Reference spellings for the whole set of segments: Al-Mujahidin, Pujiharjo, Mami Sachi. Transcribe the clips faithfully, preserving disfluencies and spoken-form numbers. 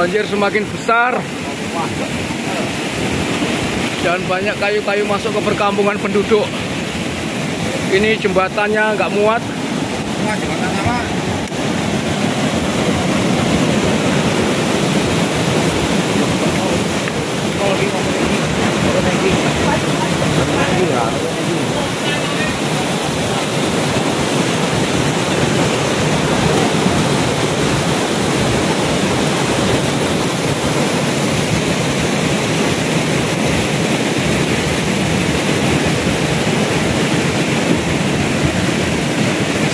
banjir semakin besar dan banyak kayu-kayu masuk ke perkampungan penduduk. Ini jembatannya nggak muat.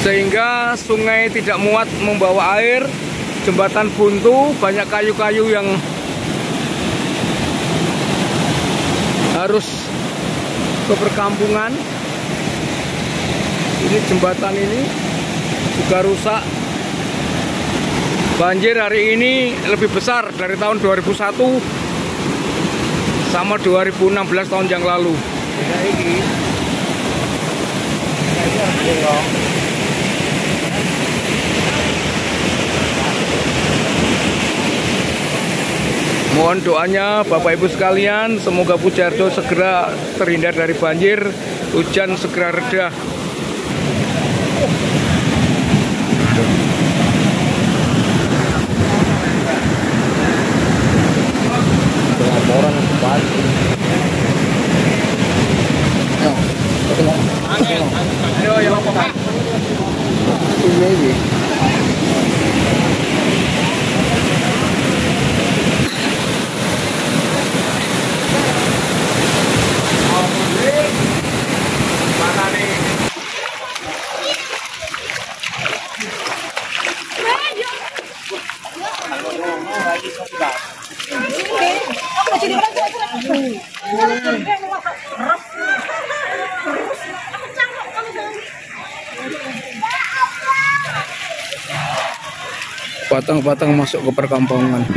Sehingga sungai tidak muat membawa air, jembatan buntu, banyak kayu-kayu yang harus ke perkampungan. Ini jembatan ini juga rusak. Banjir hari ini lebih besar dari tahun dua ribu satu sama dua ribu enam belas, tahun yang lalu. Mohon doanya Bapak Ibu sekalian, semoga Pujiharjo segera terhindar dari banjir, hujan segera reda. Batang-batang masuk ke perkampungan. Mohon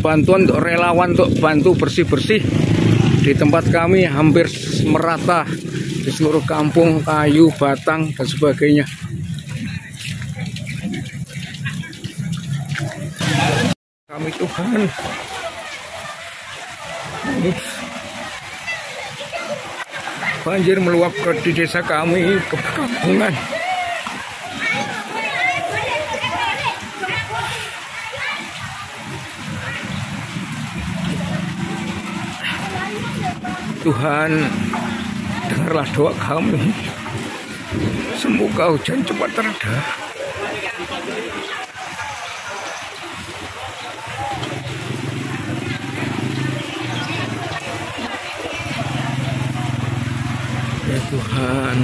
bantuan untuk relawan untuk bantu bersih-bersih. Di tempat kami hampir merata di seluruh kampung, kayu, batang dan sebagainya. Kami Tuhan. Banjir meluap ke di desa kami, ke perkampungan. Tuhan, dengarlah doa kami. Semoga hujan cepat tereda. Ya Tuhan,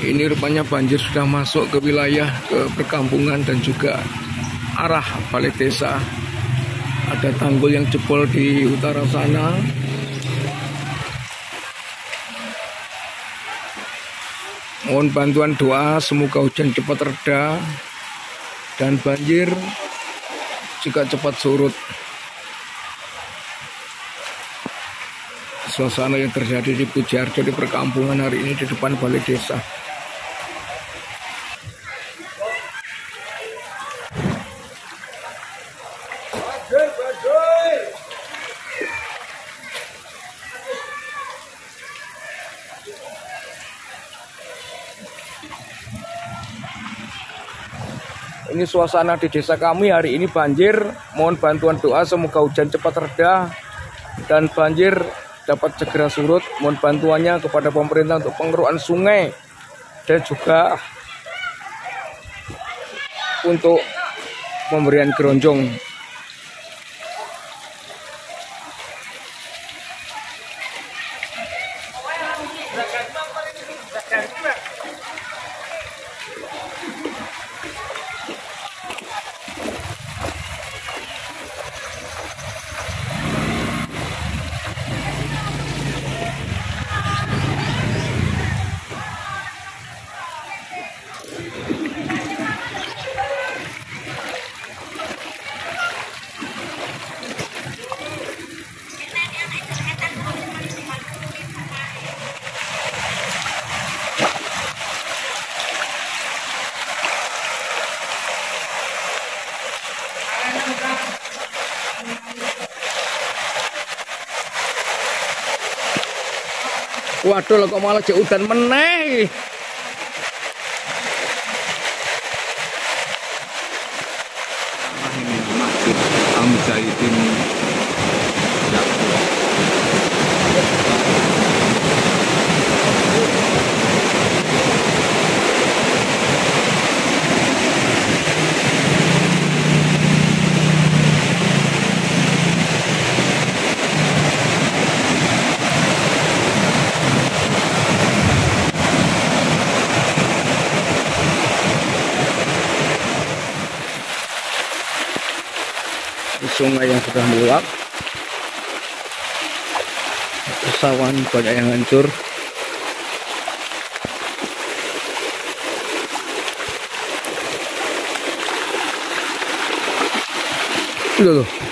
ini rupanya banjir sudah masuk ke wilayah, ke perkampungan dan juga arah balai desa. Ada tanggul yang jebol di utara sana. Mohon bantuan doa, semoga hujan cepat reda dan banjir juga cepat surut. Suasana yang terjadi di Pujiharjo di perkampungan hari ini di depan balai desa. Ini suasana di desa kami hari ini banjir. Mohon bantuan doa, semoga hujan cepat reda dan banjir dapat segera surut. Mohon bantuannya kepada pemerintah untuk pengerukan sungai dan juga untuk pemberian geronjong. Waduh, kok malah cek udan meneh. Ini masjid Al-Mujahidin. Sungai yang sudah meluap, pesawan banyak yang hancur. Loh, loh.